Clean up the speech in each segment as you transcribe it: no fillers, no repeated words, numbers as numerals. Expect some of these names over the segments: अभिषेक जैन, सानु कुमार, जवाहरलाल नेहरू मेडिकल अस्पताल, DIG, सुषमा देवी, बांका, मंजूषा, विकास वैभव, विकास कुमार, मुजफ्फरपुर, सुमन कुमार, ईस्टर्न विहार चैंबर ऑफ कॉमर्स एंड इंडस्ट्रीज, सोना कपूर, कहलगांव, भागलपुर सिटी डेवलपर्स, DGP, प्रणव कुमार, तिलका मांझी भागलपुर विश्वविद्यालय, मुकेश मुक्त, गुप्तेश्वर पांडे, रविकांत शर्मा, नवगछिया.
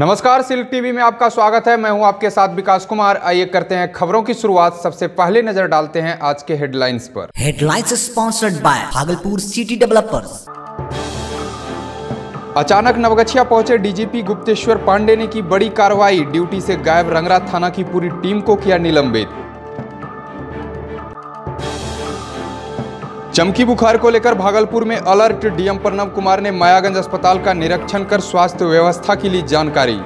नमस्कार, silk TV में आपका स्वागत है। मैं हूं आपके साथ विकास कुमार। आइए करते हैं खबरों की शुरुआत। सबसे पहले नजर डालते हैं आज के हेडलाइंस पर। Headlines sponsored by भागलपुर सिटी डेवलपर्स। अचानक नवगछिया पहुंचे डीजीपी गुप्तेश्वर पांडे ने की बड़ी कार्रवाई। ड्यूटी से गायब रंगरा थाना की पूरी टीम को किया निलंबित। चमकी बुखार को लेकर भागलपुर में अलर्ट। डीएम प्रणव कुमार ने मायागंज अस्पताल का निरीक्षण कर स्वास्थ्य व्यवस्था की ली जानकारी।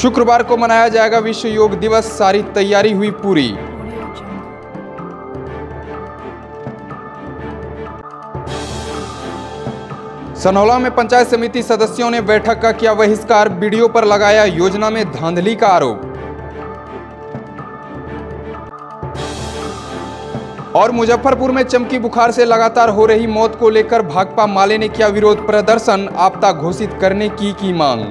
शुक्रवार को मनाया जाएगा विश्व योग दिवस, सारी तैयारी हुई पूरी। सनौला में पंचायत समिति सदस्यों ने बैठक का किया बहिष्कार। वीडियो पर लगाया योजना में धांधली का आरोप। और मुजफ्फरपुर में चमकी बुखार से लगातार हो रही मौत को लेकर भाकपा माले ने किया विरोध प्रदर्शन। आपदा घोषित करने की मांग।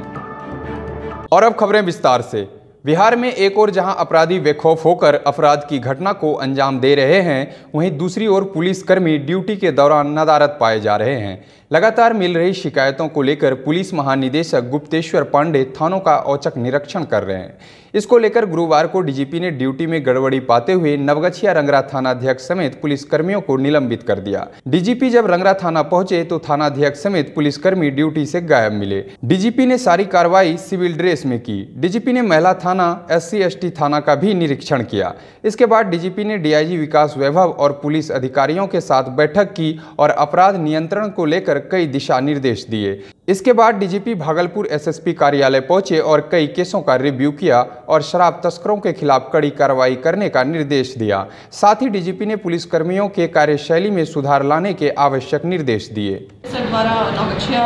और अब खबरें विस्तार से। बिहार में एक ओर जहां अपराधी बेखौफ होकर अपराध की घटना को अंजाम दे रहे हैं, वहीं दूसरी ओर पुलिसकर्मी ड्यूटी के दौरान नदारद पाए जा रहे हैं। लगातार मिल रही शिकायतों को लेकर पुलिस महानिदेशक गुप्तेश्वर पांडे थानों का औचक निरीक्षण कर रहे हैं। इसको लेकर गुरुवार को डीजीपी ने ड्यूटी में गड़बड़ी पाते हुए नवगछिया रंगरा थानाध्यक्ष समेत पुलिसकर्मियों को निलंबित कर दिया। डीजीपी जब रंगरा थाना पहुंचे तो थानाध्यक्ष समेत पुलिसकर्मी ड्यूटी से गायब मिले। डीजीपी ने सारी कार्रवाई सिविल ड्रेस में की। डीजीपी ने महिला थाना, SC/ST थाना का भी निरीक्षण किया। इसके बाद डीजीपी ने DIG विकास वैभव और पुलिस अधिकारियों के साथ बैठक की और अपराध नियंत्रण को लेकर कई दिशा निर्देश दिए। इसके बाद डीजीपी भागलपुर SSP कार्यालय पहुंचे और कई केसों का रिव्यू किया और शराब तस्करों के खिलाफ कड़ी कार्रवाई करने का निर्देश दिया। साथ ही डीजीपी ने पुलिसकर्मियों के कार्यशैली में सुधार लाने के आवश्यक निर्देश दिए। द्वारा नौगछिया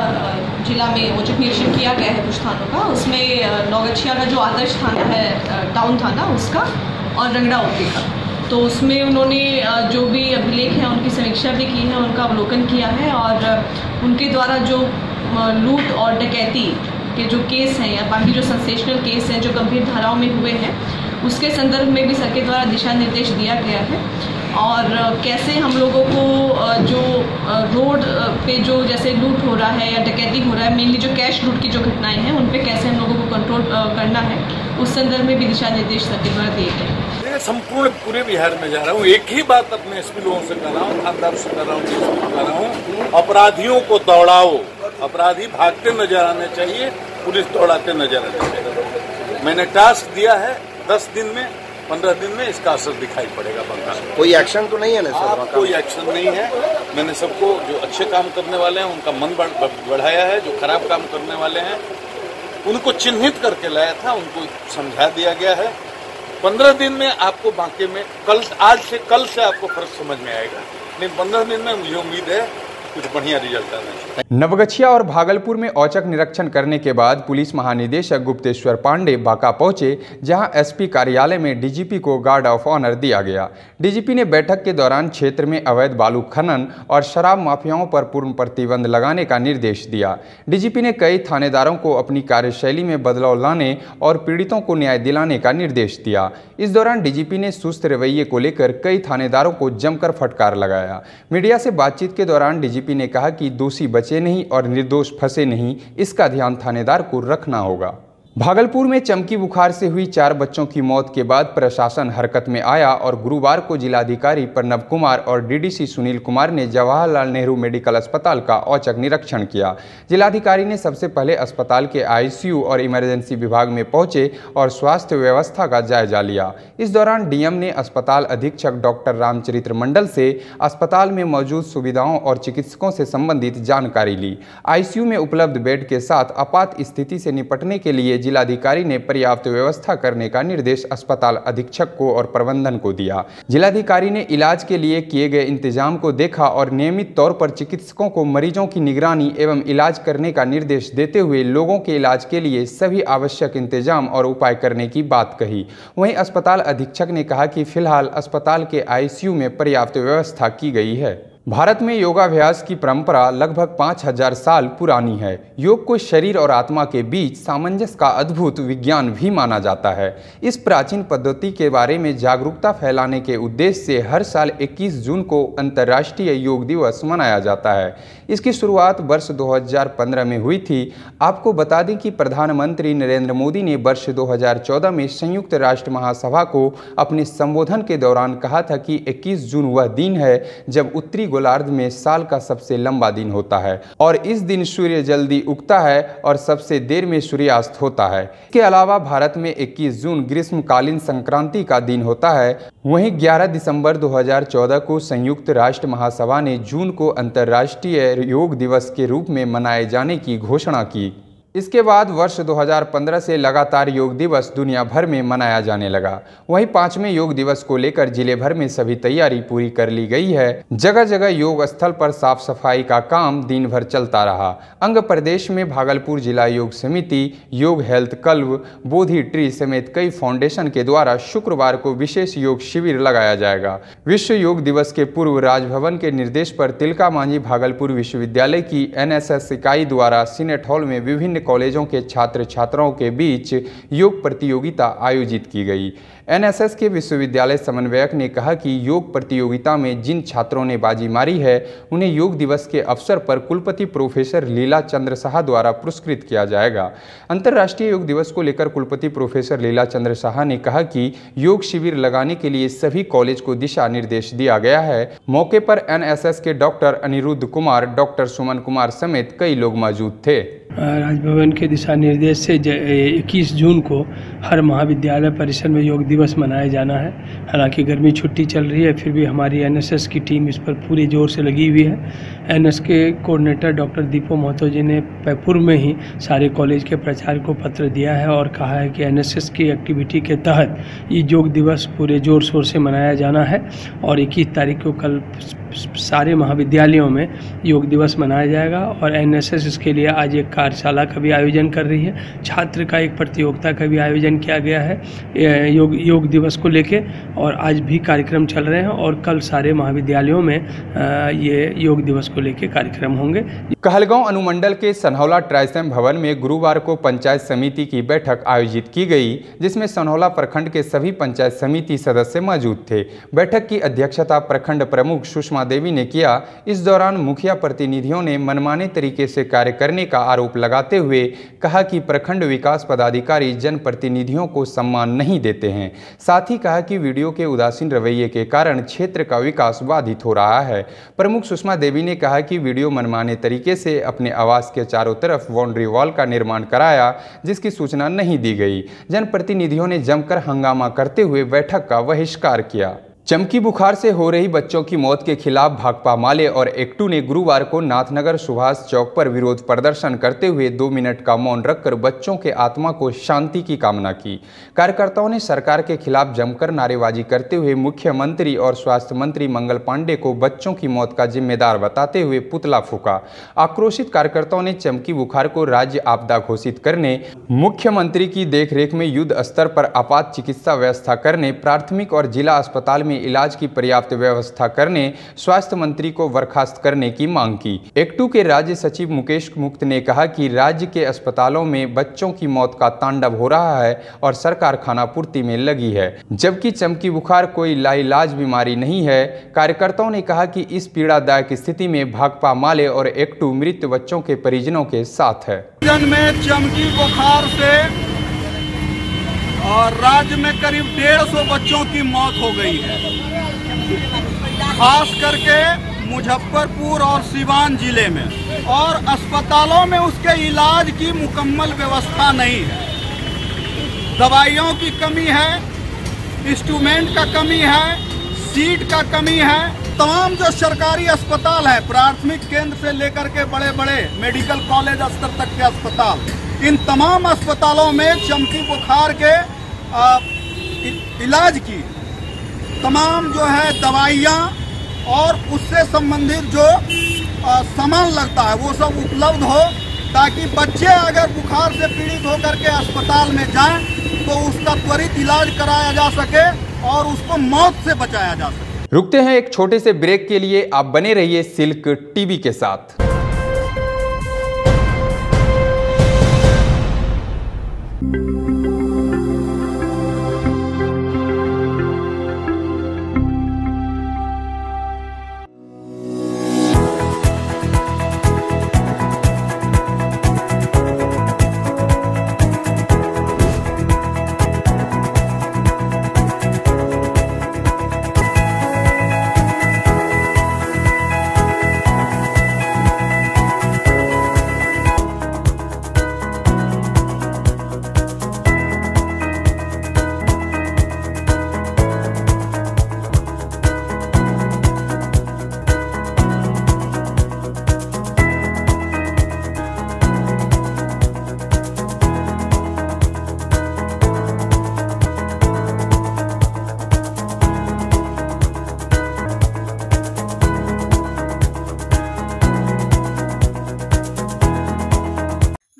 जिला में औचक निरीक्षण किया गया है कुछ थानों का, उसमें नौगछिया का जो आदर्श थाना है, टाउन थाना, उसका और रंगड़ा ओपी का, तो उसमें उन्होंने जो भी अभिलेख है उनकी समीक्षा भी की है, उनका अवलोकन किया है और उनके द्वारा जो लूट और डकैती के जो केस हैं या बाकी जो सेंसेशनल केस हैं जो गंभीर धाराओं में हुए हैं, उसके संदर्भ में भी सर के द्वारा दिशा निर्देश दिया गया है। और कैसे हम लोगों को जो रोड पे जो जैसे लूट हो रहा है या डकैती हो रहा है, मेनली जो कैश लूट की जो घटनाएं हैं उन पे कैसे हम लोगों को कंट्रोल करना है, उस संदर्भ में भी दिशा निर्देश सर के द्वारा दिए गए। मैं संपूर्ण पूरे बिहार में जा रहा हूँ, एक ही बात अपने SP लोगों से कर रहा हूँ, थानेदार से कर रहा हूँ, DSP कर रहा हूँ, अपराधियों को दौड़ाओ। अपराधी भागते नजर आने चाहिए, पुलिस दौड़ाते नजर आने चाहिए। मैंने टास्क दिया है, 10 दिन में 15 दिन में इसका असर दिखाई पड़ेगा। बंदा कोई एक्शन तो नहीं है ना सर? कोई एक्शन नहीं है। मैंने सबको जो अच्छे काम करने वाले हैं उनका मन बढ़ाया है, जो खराब काम करने वाले हैं उनको चिन्हित करके लाया था, उनको समझा दिया गया है। 15 दिन में आपको बाकी में आज से कल से आपको फर्क समझ में आएगा। नहीं, 15 दिन में मुझे उम्मीद है कुछ बढ़िया रिजल्ट आना चाहिए। नवगछिया और भागलपुर में औचक निरीक्षण करने के बाद पुलिस महानिदेशक गुप्तेश्वर पांडे बांका पहुंचे, जहां SP कार्यालय में DGP को गार्ड ऑफ ऑनर दिया गया। DGP ने बैठक के दौरान क्षेत्र में अवैध बालू खनन और शराब माफियाओं पर पूर्ण प्रतिबंध लगाने का निर्देश दिया। DGP ने कई थानेदारों को अपनी कार्यशैली में बदलाव लाने और पीड़ितों को न्याय दिलाने का निर्देश दिया। इस दौरान DGP ने सुस्त रवैये को लेकर कई थानेदारों को जमकर फटकार लगाया। मीडिया से बातचीत के दौरान DGP ने कहा कि दोषी बचे नहीं और निर्दोष फंसे नहीं, इसका ध्यान थानेदार को रखना होगा। भागलपुर में चमकी बुखार से हुई 4 बच्चों की मौत के बाद प्रशासन हरकत में आया और गुरुवार को जिलाधिकारी प्रणव कुमार और DDC सुनील कुमार ने जवाहरलाल नेहरू मेडिकल अस्पताल का औचक निरीक्षण किया। जिलाधिकारी ने सबसे पहले अस्पताल के ICU और इमरजेंसी विभाग में पहुंचे और स्वास्थ्य व्यवस्था का जायजा लिया। इस दौरान DM ने अस्पताल अधीक्षक डॉक्टर रामचरित्र मंडल से अस्पताल में मौजूद सुविधाओं और चिकित्सकों से संबंधित जानकारी ली। ICU में उपलब्ध बेड के साथ आपात स्थिति से निपटने के लिए जिलाधिकारी ने पर्याप्त व्यवस्था करने का निर्देश अस्पताल अधीक्षक को और प्रबंधन को दिया। जिलाधिकारी ने इलाज के लिए किए गए इंतजाम को देखा और नियमित तौर पर चिकित्सकों को मरीजों की निगरानी एवं इलाज करने का निर्देश देते हुए लोगों के इलाज के लिए सभी आवश्यक इंतजाम और उपाय करने की बात कही। वहीं अस्पताल अधीक्षक ने कहा कि फिलहाल अस्पताल के ICU में पर्याप्त व्यवस्था की गई है। भारत में योगाभ्यास की परंपरा लगभग 5000 साल पुरानी है। योग को शरीर और आत्मा के बीच सामंजस्य का अद्भुत विज्ञान भी माना जाता है। इस प्राचीन पद्धति के बारे में जागरूकता फैलाने के उद्देश्य से हर साल 21 जून को अंतर्राष्ट्रीय योग दिवस मनाया जाता है। इसकी शुरुआत वर्ष 2015 में हुई थी। आपको बता दें कि प्रधानमंत्री नरेंद्र मोदी ने वर्ष 2014 में संयुक्त राष्ट्र महासभा को अपने संबोधन के दौरान कहा था कि 21 जून वह दिन है जब उत्तरी गोलार्ध में साल का सबसे लंबा दिन होता है और इस दिन सूर्य जल्दी उगता है और सबसे देर में सूर्यास्त होता है। इसके अलावा भारत में 21 जून ग्रीष्मकालीन संक्रांति का दिन होता है। वहीं 11 दिसंबर 2014 को संयुक्त राष्ट्र महासभा ने जून को अंतर्राष्ट्रीय योग दिवस के रूप में मनाए जाने की घोषणा की। इसके बाद वर्ष 2015 से लगातार योग दिवस दुनिया भर में मनाया जाने लगा। वहीं 5वें योग दिवस को लेकर जिले भर में सभी तैयारी पूरी कर ली गई है। जगह जगह योग स्थल पर साफ सफाई का काम दिन भर चलता रहा। अंग प्रदेश में भागलपुर जिला योग समिति, योग हेल्थ क्लब, बोधि ट्री समेत कई फाउंडेशन के द्वारा शुक्रवार को विशेष योग शिविर लगाया जाएगा। विश्व योग दिवस के पूर्व राजभवन के निर्देश पर तिलका मांझी भागलपुर विश्वविद्यालय की NSS इकाई द्वारा सीनेट हॉल में विभिन्न कॉलेजों के छात्र छात्राओं के बीच योग प्रतियोगिता आयोजित की गई। NSS के विश्वविद्यालय समन्वयक ने कहा कि योग प्रतियोगिता में जिन छात्रों ने बाजी मारी है उन्हें योग दिवस के अवसर पर कुलपति प्रोफेसर लीला चंद्र शाह द्वारा पुरस्कृत किया जाएगा। अंतर्राष्ट्रीय योग दिवस को लेकर कुलपति प्रोफेसर लीला चंद्र शाह ने कहा कि योग शिविर लगाने के लिए सभी कॉलेज को दिशा निर्देश दिया गया है। मौके पर NSS के डॉक्टर अनिरुद्ध कुमार, डॉक्टर सुमन कुमार समेत कई लोग मौजूद थे। राजभवन के दिशा निर्देश से 21 जून को हर महाविद्यालय परिसर में योग दिवस मनाया जाना है। हालांकि गर्मी छुट्टी चल रही है, फिर भी हमारी NSS की टीम इस पर पूरे जोर से लगी हुई है। NSS के कोऑर्डिनेटर डॉक्टर दीपो महतो जी ने पूर्व में ही सारे कॉलेज के प्राचार्य को पत्र दिया है और कहा है कि NSS की एक्टिविटी के तहत ये योग दिवस पूरे जोर शोर से मनाया जाना है और 21 तारीख को कल सारे महाविद्यालयों में योग दिवस मनाया जाएगा। और NSS इसके लिए आज एक कार्यशाला का भी आयोजन कर रही है, छात्र का एक प्रतियोगिता का भी आयोजन किया गया है योग दिवस को लेके, और आज भी कार्यक्रम चल रहे हैं और कल सारे महाविद्यालयों में ये योग दिवस को लेके कार्यक्रम होंगे। कहलगांव अनुमंडल के सनहौला ट्रायसम भवन में गुरुवार को पंचायत समिति की बैठक आयोजित की गई, जिसमें सनहौला प्रखंड के सभी पंचायत समिति सदस्य मौजूद थे। बैठक की अध्यक्षता प्रखंड प्रमुख सुषमा देवी ने किया। इस दौरान मुखिया प्रतिनिधियों ने मनमाने तरीके से कार्य करने का आरोप लगाते हुए कहा कि प्रखंड विकास पदाधिकारी जनप्रतिनिधियों को सम्मान नहीं देते हैं। साथ ही कहा कि वीडियो के उदासीन रवैये के कारण क्षेत्र का विकास बाधित हो रहा है। प्रमुख सुषमा देवी ने कहा कि वीडियो मनमाने तरीके से अपने आवास के चारों तरफ बाउंड्री वॉल का निर्माण कराया, जिसकी सूचना नहीं दी गई। जनप्रतिनिधियों ने जमकर हंगामा करते हुए बैठक का बहिष्कार किया। चमकी बुखार से हो रही बच्चों की मौत के खिलाफ भाकपा माले और एक्टू ने गुरुवार को नाथनगर सुभाष चौक पर विरोध प्रदर्शन करते हुए 2 मिनट का मौन रखकर बच्चों के आत्मा को शांति की कामना की। कार्यकर्ताओं ने सरकार के खिलाफ जमकर नारेबाजी करते हुए मुख्यमंत्री और स्वास्थ्य मंत्री मंगल पांडे को बच्चों की मौत का जिम्मेदार बताते हुए पुतला फूका। आक्रोशित कार्यकर्ताओं ने चमकी बुखार को राज्य आपदा घोषित करने, मुख्यमंत्री की देखरेख में युद्ध स्तर पर आपात चिकित्सा व्यवस्था करने, प्राथमिक और जिला अस्पताल में इलाज की पर्याप्त व्यवस्था करने, स्वास्थ्य मंत्री को बर्खास्त करने की मांग की। एक्टू के राज्य सचिव मुकेश मुक्त ने कहा कि राज्य के अस्पतालों में बच्चों की मौत का तांडव हो रहा है और सरकार खानापूर्ति में लगी है, जबकि चमकी बुखार कोई लाइलाज बीमारी नहीं है। कार्यकर्ताओं ने कहा कि इस पीड़ादायक स्थिति में भाकपा माले और एक्टू मृत बच्चों के परिजनों के साथ है। में चमकी बुखार से और राज्य में करीब 150 बच्चों की मौत हो गई है, खास करके मुजफ्फरपुर और सीवान जिले में, और अस्पतालों में उसके इलाज की मुकम्मल व्यवस्था नहीं है। दवाइयों की कमी है, इंस्ट्रूमेंट का कमी है, सीट का कमी है। तमाम जो सरकारी अस्पताल है, प्राथमिक केंद्र से लेकर के बड़े बड़े मेडिकल कॉलेज स्तर तक के अस्पताल, इन तमाम अस्पतालों में चमकी बुखार के इलाज की तमाम जो है दवाइयाँ और उससे संबंधित जो सामान लगता है वो सब उपलब्ध हो, ताकि बच्चे अगर बुखार से पीड़ित होकर के अस्पताल में जाएं तो उसका त्वरित इलाज कराया जा सके और उसको मौत से बचाया जा सके। रुकते हैं एक छोटे से ब्रेक के लिए, आप बने रहिए सिल्क टीवी के साथ।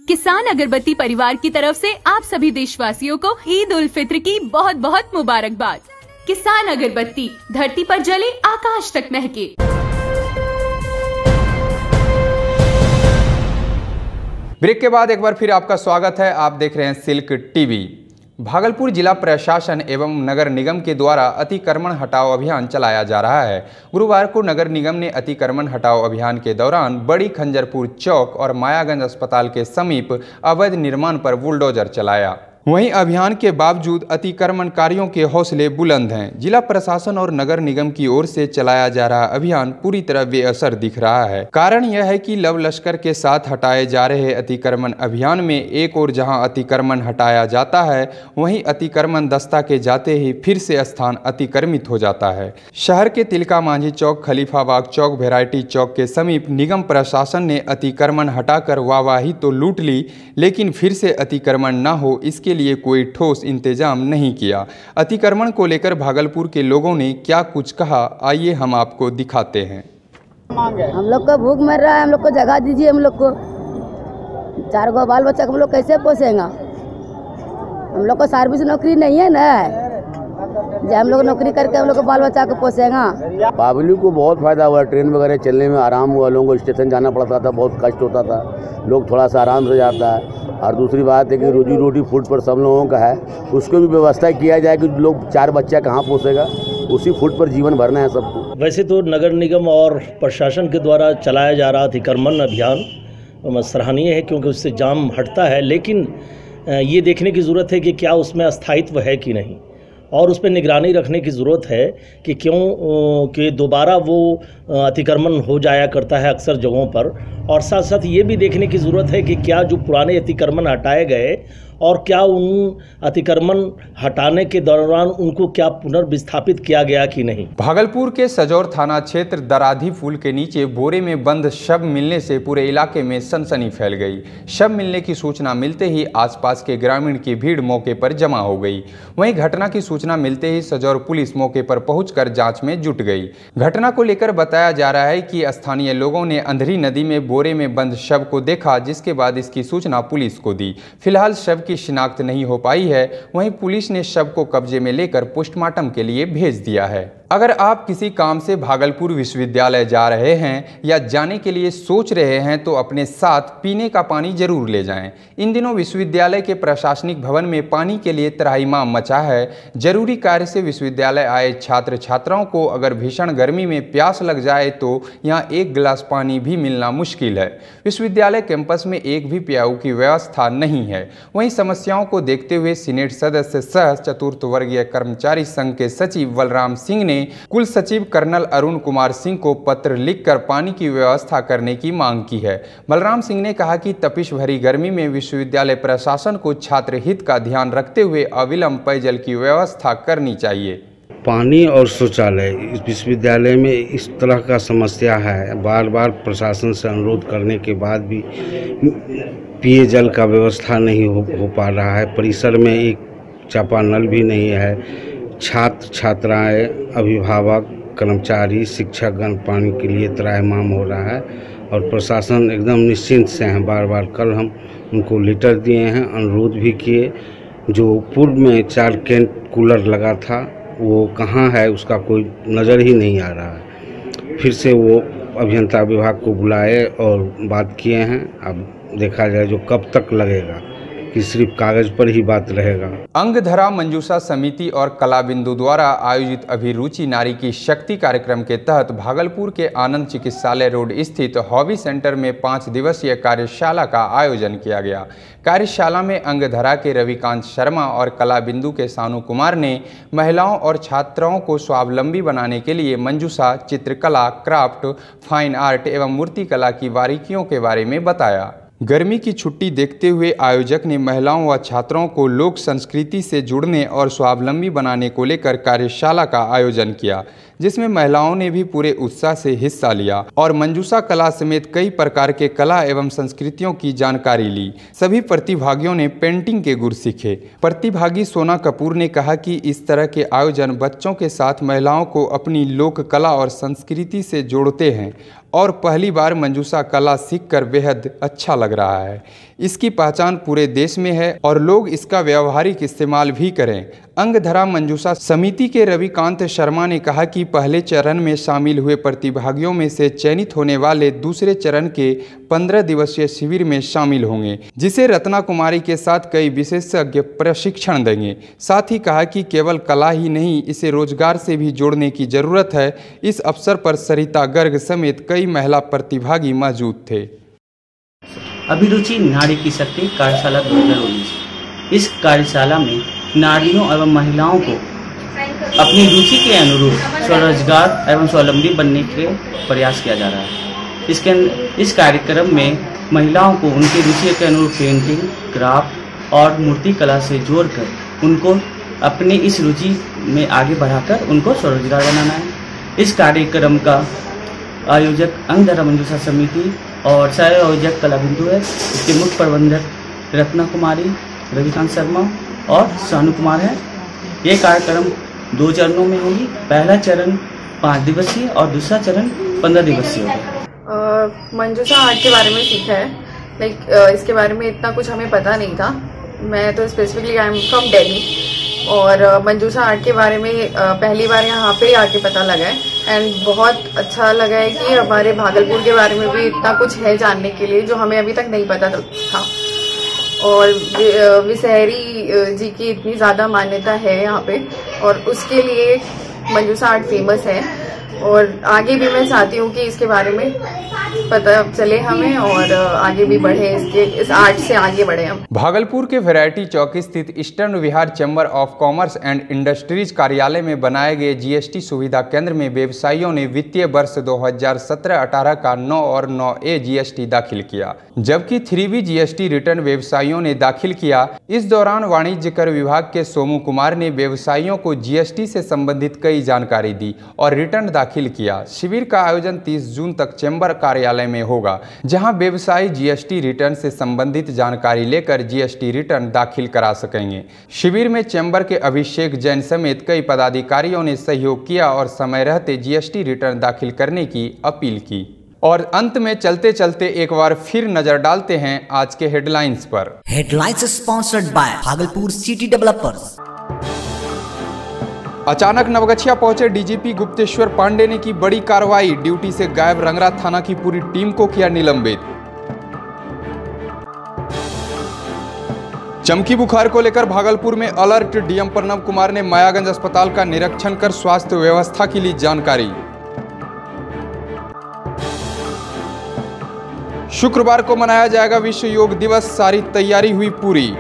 किसान अगरबत्ती परिवार की तरफ से आप सभी देशवासियों को ईद उल फित्र की बहुत बहुत मुबारकबाद। किसान अगरबत्ती, धरती पर जले आकाश तक महके। ब्रेक के बाद एक बार फिर आपका स्वागत है, आप देख रहे हैं सिल्क टीवी। भागलपुर जिला प्रशासन एवं नगर निगम के द्वारा अतिक्रमण हटाओ अभियान चलाया जा रहा है। गुरुवार को नगर निगम ने अतिक्रमण हटाओ अभियान के दौरान बड़ी खंजरपुर चौक और मायागंज अस्पताल के समीप अवैध निर्माण पर बुलडोजर चलाया। वहीं अभियान के बावजूद अतिक्रमणकारियों के हौसले बुलंद हैं। जिला प्रशासन और नगर निगम की ओर से चलाया जा रहा अभियान पूरी तरह बेअसर दिख रहा है। कारण यह है कि लव लश्कर के साथ हटाए जा रहे अतिक्रमण अभियान में एक और जहां अतिक्रमण हटाया जाता है, वहीं अतिक्रमण दस्ता के जाते ही फिर से स्थान अतिक्रमित हो जाता है। शहर के तिलका मांझी चौक, खलीफाबाग चौक, वेरायटी चौक के समीप निगम प्रशासन ने अतिक्रमण हटाकर वाहवाही तो लूट ली, लेकिन फिर से अतिक्रमण न हो इसके लिए कोई ठोस इंतजाम नहीं किया। अतिक्रमण को लेकर भागलपुर के लोगों ने क्या कुछ कहा, आइए हम आपको दिखाते हैं। हम लोग को भूख मर रहा है, हम लोग को जगह दीजिए। हम लोग को चार गो बाल बच्चा हम लोग कैसे पोसेंगे? हम लोग को सर्विस नौकरी नहीं है ना, जो हम लोग नौकरी करके हम लोग को बाल बच्चा को पोसेंगे। पब्लिक को बहुत फायदा हुआ, ट्रेन वगैरह चलने में आराम हुआ, लोगों को स्टेशन जाना पड़ता था, बहुत कष्ट होता था, लोग थोड़ा सा आराम से जाता है। और दूसरी बात है कि रोजी रोटी फूड पर सब लोगों का है, उसको भी व्यवस्था किया जाए कि लोग चार बच्चा कहाँ पोसेगा, उसी फूड पर जीवन भरना है सबको। वैसे तो नगर निगम और प्रशासन के द्वारा चलाया जा रहा अतिक्रमण अभियान तो सराहनीय है, क्योंकि उससे जाम हटता है, लेकिन ये देखने की ज़रूरत है कि क्या उसमें अस्थायित्व है कि नहीं, और उस पर निगरानी रखने की ज़रूरत है कि क्यों कि दोबारा वो अतिक्रमण हो जाया करता है अक्सर जगहों पर। और साथ साथ ये भी देखने की ज़रूरत है कि क्या जो पुराने अतिक्रमण हटाए गए और क्या उन अतिक्रमण हटाने के दौरान उनको क्या पुनर्विस्थापित किया गया कि नहीं। भागलपुर के सजौर थाना क्षेत्र दराधी पुल के नीचे बोरे में बंद शव मिलने से पूरे इलाके में सनसनी फैल गई। शव मिलने की सूचना मिलते ही आसपास के ग्रामीण की भीड़ मौके पर जमा हो गई। वहीं घटना की सूचना मिलते ही सजौर पुलिस मौके पर पहुंचकर जांच में जुट गई। घटना को लेकर बताया जा रहा है कि स्थानीय लोगों ने अंधेरी नदी में बोरे में बंद शव को देखा, जिसके बाद इसकी सूचना पुलिस को दी। फिलहाल शव की शिनाख्त नहीं हो पाई है। वहीं पुलिस ने शव को कब्जे में लेकर पोस्टमार्टम के लिए भेज दिया है। अगर आप किसी काम से भागलपुर विश्वविद्यालय जा रहे हैं या जाने के लिए सोच रहे हैं तो अपने साथ पीने का पानी जरूर ले जाएं। इन दिनों विश्वविद्यालय के प्रशासनिक भवन में पानी के लिए त्राहिमाम मचा है। जरूरी कार्य से विश्वविद्यालय आए छात्र छात्राओं को अगर भीषण गर्मी में प्यास लग जाए तो यहाँ एक गिलास पानी भी मिलना मुश्किल है। विश्वविद्यालय कैंपस में एक भी प्याऊ की व्यवस्था नहीं है। वहीं समस्याओं को देखते हुए सीनेट सदस्य सह चतुर्थवर्गीय कर्मचारी संघ के सचिव बलराम सिंह ने कुल सचिव कर्नल अरुण कुमार सिंह को पत्र लिखकर पानी की व्यवस्था करने की मांग की है। बलराम सिंह ने कहा कि तपिश भरी गर्मी में विश्वविद्यालय प्रशासन को छात्र हित का ध्यान रखते हुए अविलंब पेयजल की व्यवस्था करनी चाहिए। पानी और शौचालय विश्वविद्यालय में इस तरह का समस्या है। बार बार प्रशासन से अनुरोध करने के बाद भी पेयजल का व्यवस्था नहीं हो पा रहा है। परिसर में एक चापानल भी नहीं है। छात्र छात्राएं, अभिभावक, कर्मचारी, शिक्षकगण पानी के लिए त्राहिमाम हो रहा है और प्रशासन एकदम निश्चिंत से हैं। बार बार कल हम उनको लेटर दिए हैं, अनुरोध भी किए। जो पूर्व में 4 कैंट कूलर लगा था वो कहाँ है उसका कोई नज़र ही नहीं आ रहा है। फिर से वो अभियंता विभाग को बुलाए और बात किए हैं। अब देखा जाए जो कब तक लगेगा कि सिर्फ कागज पर ही बात रहेगा। अंगधारा मंजूषा समिति और कला बिंदु द्वारा आयोजित अभिरुचि नारी की शक्ति कार्यक्रम के तहत भागलपुर के आनंद चिकित्सालय रोड स्थित हॉबी सेंटर में 5 दिवसीय कार्यशाला का आयोजन किया गया। कार्यशाला में अंगधारा के रविकांत शर्मा और कला बिंदु के सानु कुमार ने महिलाओं और छात्राओं को स्वावलंबी बनाने के लिए मंजूषा, चित्रकला, क्राफ्ट, फाइन आर्ट एवं मूर्तिकला की बारीकियों के बारे में बताया। गर्मी की छुट्टी देखते हुए आयोजक ने महिलाओं व छात्राओं को लोक संस्कृति से जुड़ने और स्वावलंबी बनाने को लेकर कार्यशाला का आयोजन किया, जिसमें महिलाओं ने भी पूरे उत्साह से हिस्सा लिया और मंजूषा कला समेत कई प्रकार के कला एवं संस्कृतियों की जानकारी ली। सभी प्रतिभागियों ने पेंटिंग के गुर सीखे। प्रतिभागी सोना कपूर ने कहा कि इस तरह के आयोजन बच्चों के साथ महिलाओं को अपनी लोक कला और संस्कृति से जोड़ते हैं और पहली बार मंजूषा कला सीखकर बेहद अच्छा लग रहा है। इसकी पहचान पूरे देश में है और लोग इसका व्यावहारिक इस्तेमाल भी करें। अंगधारा मंजूषा समिति के रविकांत शर्मा ने कहा कि पहले चरण में शामिल हुए प्रतिभागियों में से चयनित होने वाले दूसरे चरण के 15 दिवसीय शिविर में शामिल होंगे, जिसे रत्ना कुमारी के साथ कई विशेषज्ञ प्रशिक्षण देंगे। साथ ही कहा कि केवल कला ही नहीं, इसे रोजगार से भी जोड़ने की जरूरत है। इस अवसर पर सरिता गर्ग समेत कई महिला प्रतिभागी मौजूद थे। अभिरुचि नारी की शक्ति कार्यशाला 2019। इस कार्यशाला में नारियों एवं महिलाओं को अपनी रुचि के अनुरूप स्वरोजगार एवं स्वावलंबी बनने के प्रयास किया जा रहा है। इस कार्यक्रम में महिलाओं को उनकी रुचि के अनुरूप पेंटिंग, क्राफ्ट और मूर्तिकला से जोड़कर उनको अपनी इस रुचि में आगे बढ़ाकर उनको स्वरोजगार बनाना है। इस कार्यक्रम का आयोजक अंगधारा मंजूषा समिति और सह आयोजक कला बिंदु है। इसके मुख्य प्रबंधक रत्ना कुमारी, रविकांत शर्मा और सानु कुमार है। ये कार्यक्रम 2 चरणों में होगी। पहला चरण 5 दिवसीय और दूसरा चरण 15 दिवसीय होगा। मंजूषा आर्ट के बारे में सीखा है, लाइक इसके बारे में इतना कुछ हमें पता नहीं था। मैं तो specifically I am from Delhi और मंजूषा आर्ट के बारे में पहली बार यहाँ पे आके पता लगा है एंड बहुत अच्छा लगा है कि हमारे भागलपुर के बारे में भी इतना कुछ है जानने के लिए जो हमें अभी तक नहीं पता था। और विसहरी जी की इतनी ज़्यादा मान्यता है यहाँ पे और उसके लिए मंजूषा आर्ट फेमस है और आगे भी मैं चाहती हूँ कि इसके बारे में पता चले हमें और आगे भी बढ़े, इस आर्ट से आगे बढ़े हम। भागलपुर के वैरायटी चौक स्थित ईस्टर्न विहार चैंबर ऑफ कॉमर्स एंड इंडस्ट्रीज कार्यालय में बनाए गए जीएसटी सुविधा केंद्र में व्यवसायियों ने वित्तीय वर्ष 2017-18 का 9 और 9A GST दाखिल किया, जबकि 3B GST रिटर्न व्यवसायियों ने दाखिल किया। इस दौरान वाणिज्य कर विभाग के सोमू कुमार ने व्यवसायियों को GST से संबंधित कई जानकारी दी और रिटर्न दाखिल किया। शिविर का आयोजन 30 जून तक चैंबर कार्यालय में होगा, जहां व्यवसायी GST रिटर्न से संबंधित जानकारी लेकर GST रिटर्न दाखिल करा सकेंगे। शिविर में चैंबर के अभिषेक जैन समेत कई पदाधिकारियों ने सहयोग किया और समय रहते GST रिटर्न दाखिल करने की अपील की। और अंत में चलते चलते एक बार फिर नजर डालते हैं आज के हेडलाइंस पर। Headlines sponsored by भागलपुर सिटी डेवलपर्स। अचानक नवगछिया पहुंचे DGP गुप्तेश्वर पांडे ने की बड़ी कार्रवाई, ड्यूटी से गायब रंगरा थाना की पूरी टीम को किया निलंबित। चमकी बुखार को लेकर भागलपुर में अलर्ट, डीएम प्रणव कुमार ने मायागंज अस्पताल का निरीक्षण कर स्वास्थ्य व्यवस्था की ली जानकारी। शुक्रवार को मनाया जाएगा विश्व योग दिवस, सारी तैयारी हुई पूरी।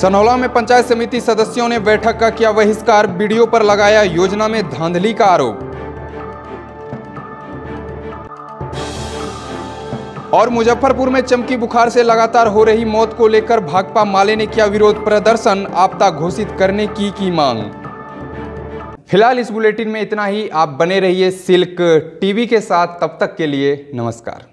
सनहौला में पंचायत समिति सदस्यों ने बैठक का किया बहिष्कार, वीडियो पर लगाया योजना में धांधली का आरोप। और मुजफ्फरपुर में चमकी बुखार से लगातार हो रही मौत को लेकर भाकपा माले ने किया विरोध प्रदर्शन, आपदा घोषित करने की मांग। फिलहाल इस बुलेटिन में इतना ही। आप बने रहिए सिल्क TV के साथ, तब तक के लिए नमस्कार।